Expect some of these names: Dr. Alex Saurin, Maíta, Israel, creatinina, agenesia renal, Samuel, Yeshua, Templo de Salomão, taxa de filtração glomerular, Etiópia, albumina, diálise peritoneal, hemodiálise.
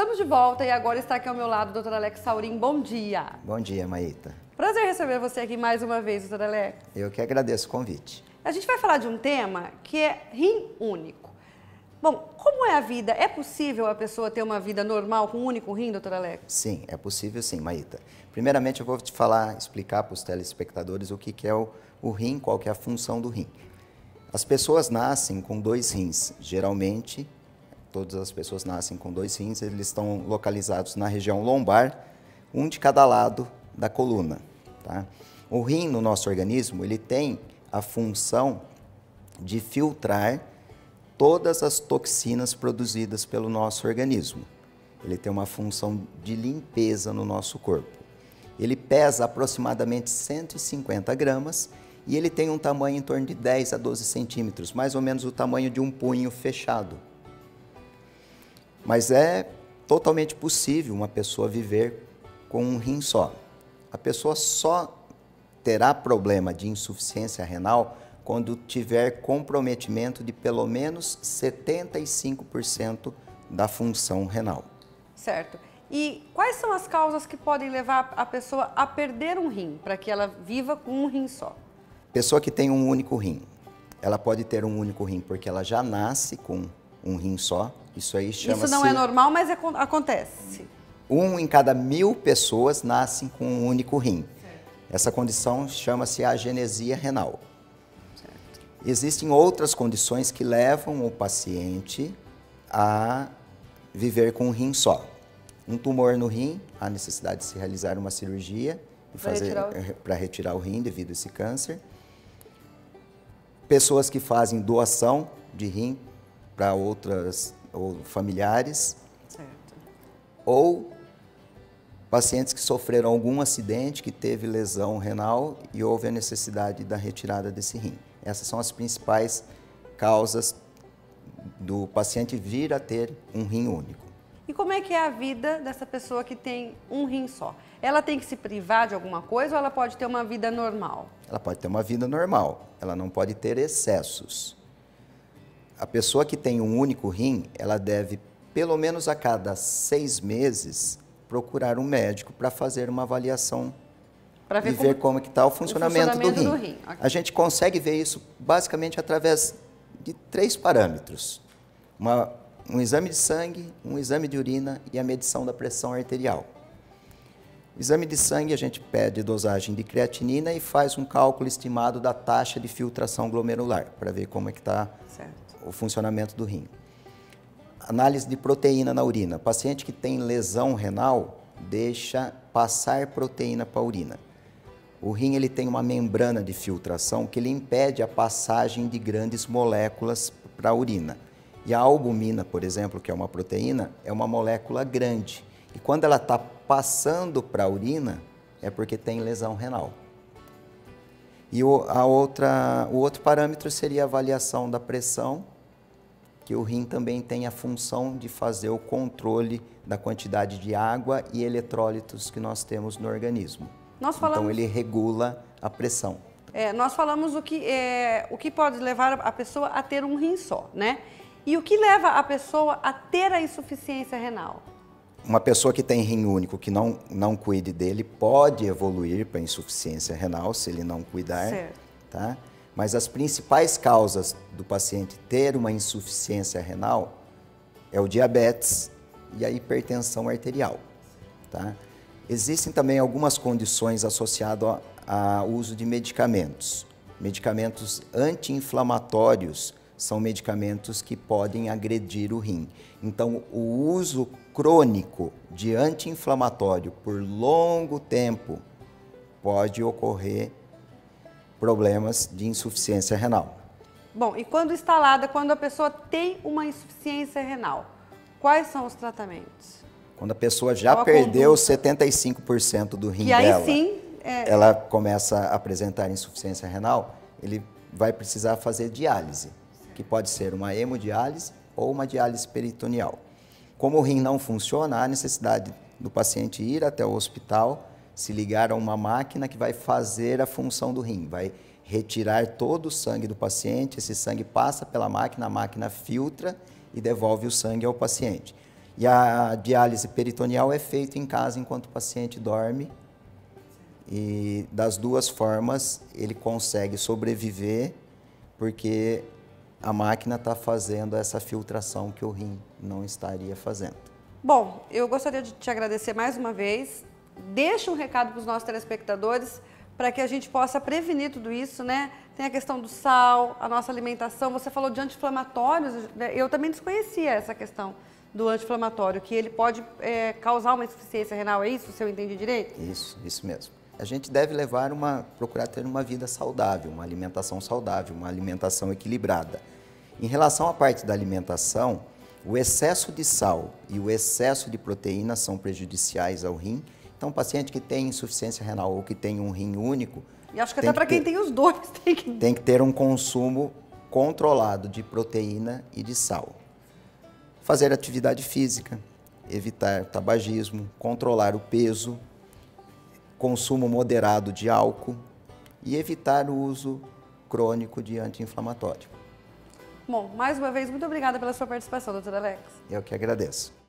Estamos de volta e agora está aqui ao meu lado o Dr. Alex Saurin. Bom dia. Bom dia, Maíta. Prazer receber você aqui mais uma vez, Dr. Alex. Eu que agradeço o convite. A gente vai falar de um tema que é rim único. Bom, como é a vida? É possível a pessoa ter uma vida normal com um único rim, Dr. Alex? Sim, é possível sim, Maíta. Primeiramente, eu vou te falar, explicar para os telespectadores o que é o rim, qual que é a função do rim. As pessoas nascem com dois rins. Geralmente, todas as pessoas nascem com dois rins, eles estão localizados na região lombar, um de cada lado da coluna, tá? O rim, no nosso organismo, ele tem a função de filtrar todas as toxinas produzidas pelo nosso organismo. Ele tem uma função de limpeza no nosso corpo. Ele pesa aproximadamente 150 gramas e ele tem um tamanho em torno de 10 a 12 centímetros, mais ou menos o tamanho de um punho fechado. Mas é totalmente possível uma pessoa viver com um rim só. A pessoa só terá problema de insuficiência renal quando tiver comprometimento de pelo menos 75% da função renal. Certo. E quais são as causas que podem levar a pessoa a perder um rim, para que ela viva com um rim só? Pessoa que tem um único rim, ela pode ter um único rim porque ela já nasce com um rim só. Isso aí chama-se... Isso não é normal, mas acontece. Um em cada 1000 pessoas nascem com um único rim. Certo. Essa condição chama-se agenesia renal. Existem outras condições que levam o paciente a viver com um rim só. Um tumor no rim, a necessidade de se realizar uma cirurgia para retirar o rim devido a esse câncer. Pessoas que fazem doação de rim para outras ou familiares. Certo. Ou pacientes que sofreram algum acidente, que teve lesão renal e houve a necessidade da retirada desse rim. Essas são as principais causas do paciente vir a ter um rim único. E como é que é a vida dessa pessoa que tem um rim só? Ela tem que se privar de alguma coisa ou ela pode ter uma vida normal? Ela pode ter uma vida normal, ela não pode ter excessos. A pessoa que tem um único rim, ela deve, pelo menos a cada 6 meses, procurar um médico para fazer uma avaliação e ver como é que está o funcionamento do rim. Okay. A gente consegue ver isso basicamente através de 3 parâmetros. Um exame de sangue, um exame de urina e a medição da pressão arterial. O exame de sangue, a gente pede dosagem de creatinina e faz um cálculo estimado da taxa de filtração glomerular, para ver como é que está o funcionamento do rim. Análise de proteína na urina. Paciente que tem lesão renal, deixa passar proteína para a urina. O rim ele tem uma membrana de filtração que ele impede a passagem de grandes moléculas para a urina. E a albumina, por exemplo, que é uma proteína, é uma molécula grande. E quando ela está passando para a urina, é porque tem lesão renal. E o outro parâmetro seria a avaliação da pressão, que o rim também tem a função de fazer o controle da quantidade de água e eletrólitos que nós temos no organismo. Então ele regula a pressão. Nós falamos o que pode levar a pessoa a ter um rim só, né? E o que leva a pessoa a ter a insuficiência renal? Uma pessoa que tem rim único, que não cuide dele, pode evoluir para insuficiência renal se ele não cuidar. Certo. Tá? Mas as principais causas do paciente ter uma insuficiência renal é o diabetes e a hipertensão arterial, tá? Existem também algumas condições associadas ao uso de medicamentos. Medicamentos anti-inflamatórios são medicamentos que podem agredir o rim. Então, o uso crônico de anti-inflamatório por longo tempo pode ocorrer problemas de insuficiência renal. Bom, e quando instalada, quando a pessoa tem uma insuficiência renal, quais são os tratamentos? Quando a pessoa já perdeu 75% do rim dela, aí sim, ela começa a apresentar insuficiência renal, ele vai precisar fazer diálise, que pode ser uma hemodiálise ou uma diálise peritoneal. Como o rim não funciona, há necessidade do paciente ir até o hospital, se ligar a uma máquina que vai fazer a função do rim, vai retirar todo o sangue do paciente, esse sangue passa pela máquina, a máquina filtra e devolve o sangue ao paciente. E a diálise peritoneal é feita em casa enquanto o paciente dorme. E das duas formas ele consegue sobreviver, porque a máquina está fazendo essa filtração que o rim não estaria fazendo. Bom, eu gostaria de te agradecer mais uma vez. Deixa um recado para os nossos telespectadores para que a gente possa prevenir tudo isso, né? Tem a questão do sal, a nossa alimentação. Você falou de anti-inflamatórios, eu também desconhecia essa questão do anti-inflamatório, que ele pode causar uma insuficiência renal, é isso? Se eu entendi direito? Isso mesmo. A gente deve levar procurar ter uma vida saudável, uma alimentação equilibrada. Em relação à parte da alimentação, o excesso de sal e o excesso de proteína são prejudiciais ao rim. Então, um paciente que tem insuficiência renal ou que tem um rim único... E acho que até para quem tem os dois tem que ter um consumo controlado de proteína e de sal. Fazer atividade física, evitar tabagismo, controlar o peso, consumo moderado de álcool e evitar o uso crônico de anti-inflamatório. Bom, mais uma vez, muito obrigada pela sua participação, doutor Alex. Eu que agradeço.